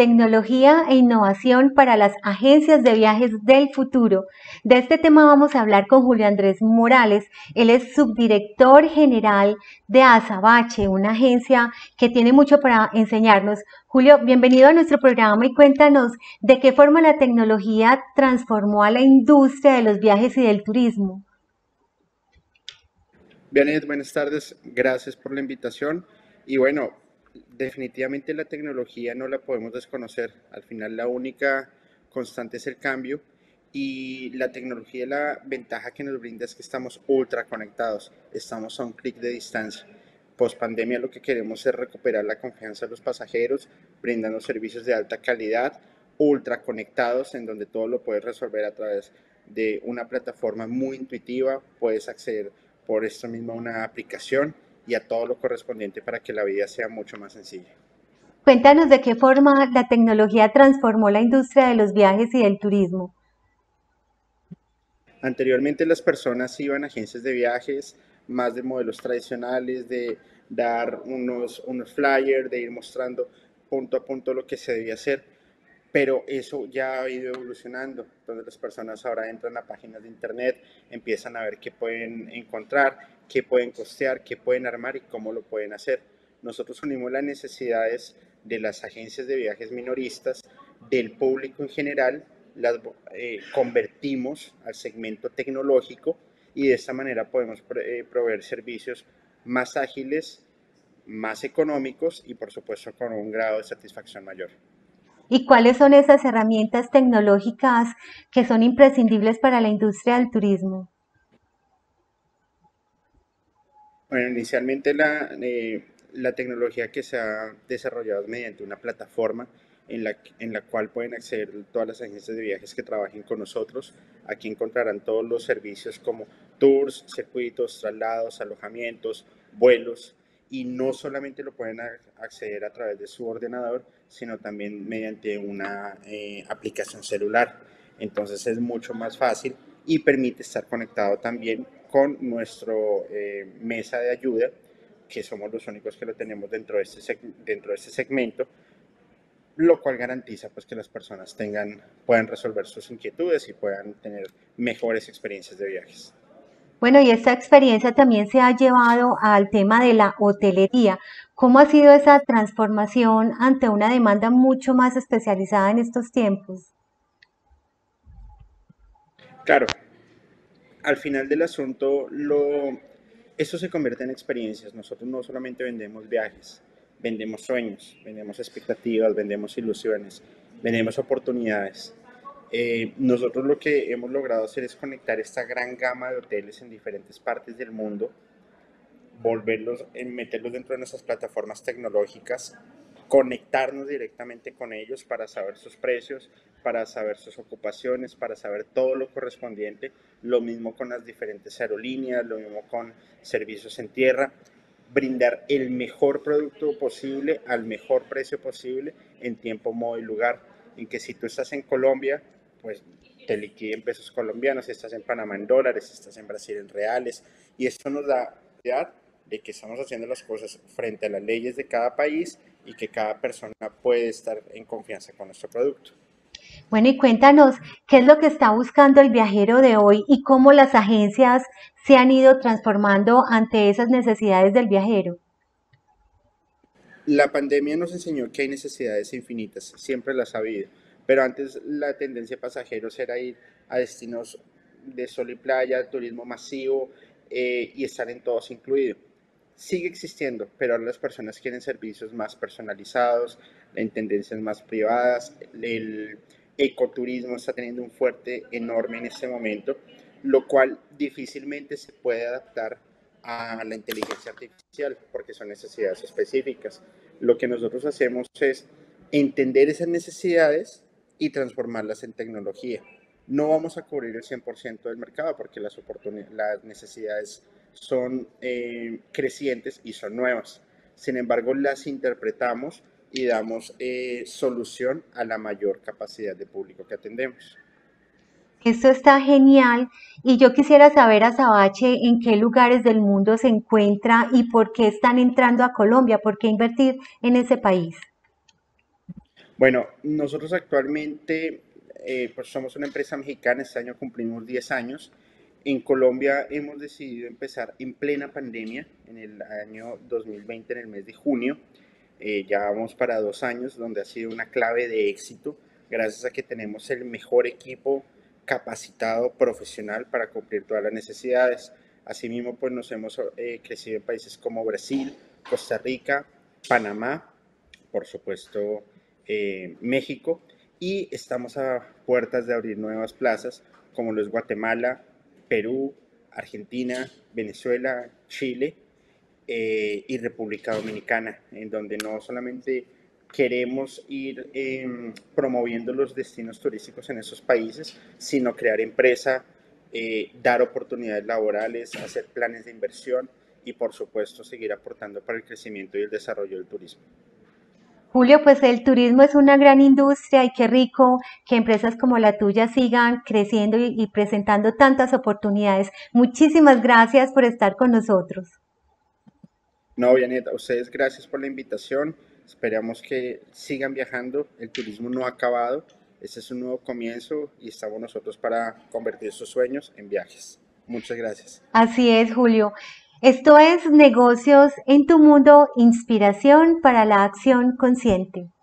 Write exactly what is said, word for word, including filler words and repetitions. Tecnología e innovación para las agencias de viajes del futuro. De este tema vamos a hablar con Julio Andrés Morales. Él es subdirector general de Azabache, una agencia que tiene mucho para enseñarnos. Julio, bienvenido a nuestro programa y cuéntanos de qué forma la tecnología transformó a la industria de los viajes y del turismo. Bien, buenas tardes. Gracias por la invitación. Y bueno, definitivamente la tecnología no la podemos desconocer. Al final la única constante es el cambio, y la tecnología, la ventaja que nos brinda es que estamos ultra conectados, estamos a un clic de distancia. Post pandemia lo que queremos es recuperar la confianza de los pasajeros, brindando servicios de alta calidad, ultra conectados, en donde todo lo puedes resolver a través de una plataforma muy intuitiva. Puedes acceder por esto mismo a una aplicación y a todo lo correspondiente para que la vida sea mucho más sencilla. Cuéntanos de qué forma la tecnología transformó la industria de los viajes y del turismo. Anteriormente las personas iban a agencias de viajes más de modelos tradicionales, de dar unos, unos flyers, de ir mostrando punto a punto lo que se debía hacer, pero eso ya ha ido evolucionando. Entonces las personas ahora entran a páginas de internet, empiezan a ver qué pueden encontrar, qué pueden costear, qué pueden armar y cómo lo pueden hacer. Nosotros unimos las necesidades de las agencias de viajes minoristas, del público en general, las eh, convertimos al segmento tecnológico, y de esta manera podemos eh, proveer servicios más ágiles, más económicos y por supuesto con un grado de satisfacción mayor. ¿Y cuáles son esas herramientas tecnológicas que son imprescindibles para la industria del turismo? Bueno, inicialmente la, eh, la tecnología que se ha desarrollado es mediante una plataforma en la, en la cual pueden acceder todas las agencias de viajes que trabajen con nosotros. Aquí encontrarán todos los servicios como tours, circuitos, traslados, alojamientos, vuelos, y no solamente lo pueden acceder a través de su ordenador, sino también mediante una eh, aplicación celular. Entonces es mucho más fácil y permite estar conectado también con nuestra eh, mesa de ayuda, que somos los únicos que lo tenemos dentro de, este dentro de este segmento, lo cual garantiza pues, que las personas tengan, puedan resolver sus inquietudes y puedan tener mejores experiencias de viajes. Bueno, y esta experiencia también se ha llevado al tema de la hotelería. ¿Cómo ha sido esa transformación ante una demanda mucho más especializada en estos tiempos? Claro. Al final del asunto, lo, esto se convierte en experiencias. Nosotros no solamente vendemos viajes, vendemos sueños, vendemos expectativas, vendemos ilusiones, vendemos oportunidades. Eh, nosotros lo que hemos logrado hacer es conectar esta gran gama de hoteles en diferentes partes del mundo, volverlos, meterlos dentro de nuestras plataformas tecnológicas, conectarnos directamente con ellos para saber sus precios, para saber sus ocupaciones, para saber todo lo correspondiente. Lo mismo con las diferentes aerolíneas, lo mismo con servicios en tierra. Brindar el mejor producto posible, al mejor precio posible, en tiempo, modo y lugar. En que si tú estás en Colombia, pues te liquiden pesos colombianos, si estás en Panamá en dólares, si estás en Brasil en reales. Y esto nos da la de que estamos haciendo las cosas frente a las leyes de cada país y que cada persona puede estar en confianza con nuestro producto. Bueno, y cuéntanos, ¿qué es lo que está buscando el viajero de hoy y cómo las agencias se han ido transformando ante esas necesidades del viajero? La pandemia nos enseñó que hay necesidades infinitas, siempre las ha habido, pero antes la tendencia de pasajeros era ir a destinos de sol y playa, turismo masivo eh, y estar en todos incluido. Sigue existiendo, pero ahora las personas quieren servicios más personalizados, en tendencias más privadas. El ecoturismo está teniendo un fuerte, enorme en este momento, lo cual difícilmente se puede adaptar a la inteligencia artificial porque son necesidades específicas. Lo que nosotros hacemos es entender esas necesidades y transformarlas en tecnología. No vamos a cubrir el cien por ciento del mercado porque las oportunidades, las necesidades son eh, crecientes y son nuevas. Sin embargo, las interpretamos y damos eh, solución a la mayor capacidad de público que atendemos. Esto está genial, y yo quisiera saber, Azabache, en qué lugares del mundo se encuentra y por qué están entrando a Colombia, por qué invertir en ese país. Bueno, nosotros actualmente eh, pues somos una empresa mexicana, este año cumplimos diez años. En Colombia hemos decidido empezar en plena pandemia, en el año dos mil veinte, en el mes de junio. Eh, ya vamos para dos años, donde ha sido una clave de éxito, gracias a que tenemos el mejor equipo capacitado, profesional, para cumplir todas las necesidades. Asimismo, pues nos hemos eh, crecido en países como Brasil, Costa Rica, Panamá, por supuesto eh, México, y estamos a puertas de abrir nuevas plazas, como lo es Guatemala, Perú, Argentina, Venezuela, Chile, Eh, y República Dominicana, en donde no solamente queremos ir eh, promoviendo los destinos turísticos en esos países, sino crear empresa, eh, dar oportunidades laborales, hacer planes de inversión y, por supuesto, seguir aportando para el crecimiento y el desarrollo del turismo. Julio, pues el turismo es una gran industria y qué rico que empresas como la tuya sigan creciendo y, y presentando tantas oportunidades. Muchísimas gracias por estar con nosotros. No, Janet, a ustedes gracias por la invitación. Esperamos que sigan viajando. El turismo no ha acabado. Este es un nuevo comienzo y estamos nosotros para convertir sus sueños en viajes. Muchas gracias. Así es, Julio. Esto es Negocios en tu Mundo, inspiración para la acción consciente.